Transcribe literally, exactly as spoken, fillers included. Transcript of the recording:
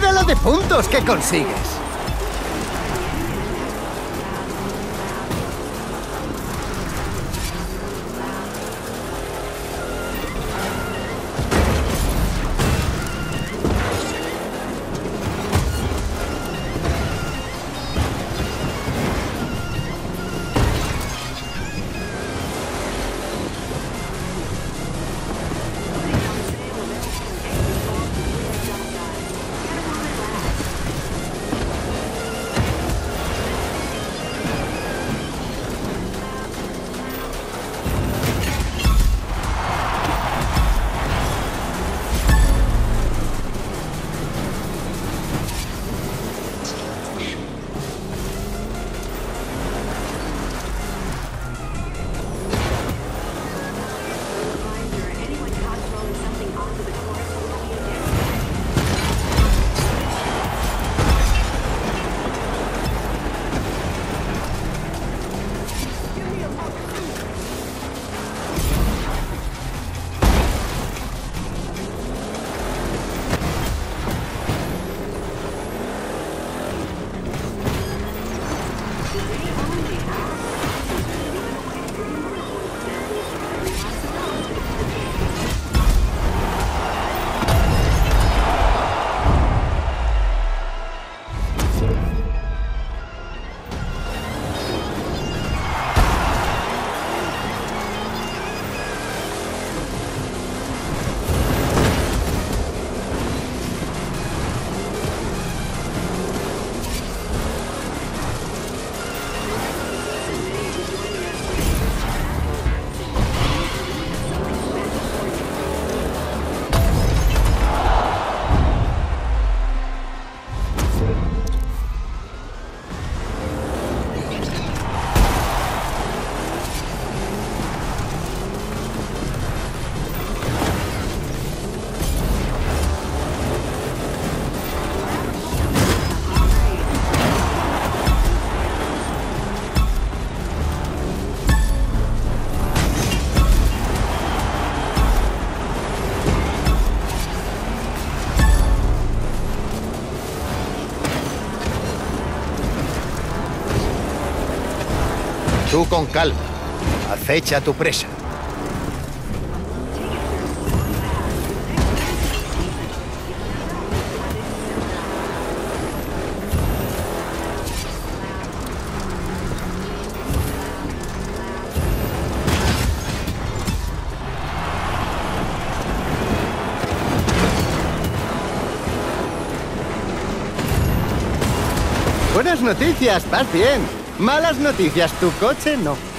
Mira la de puntos que consigues. Tú con calma, acecha a tu presa. Buenas noticias, vas bien. Malas noticias, tu coche no.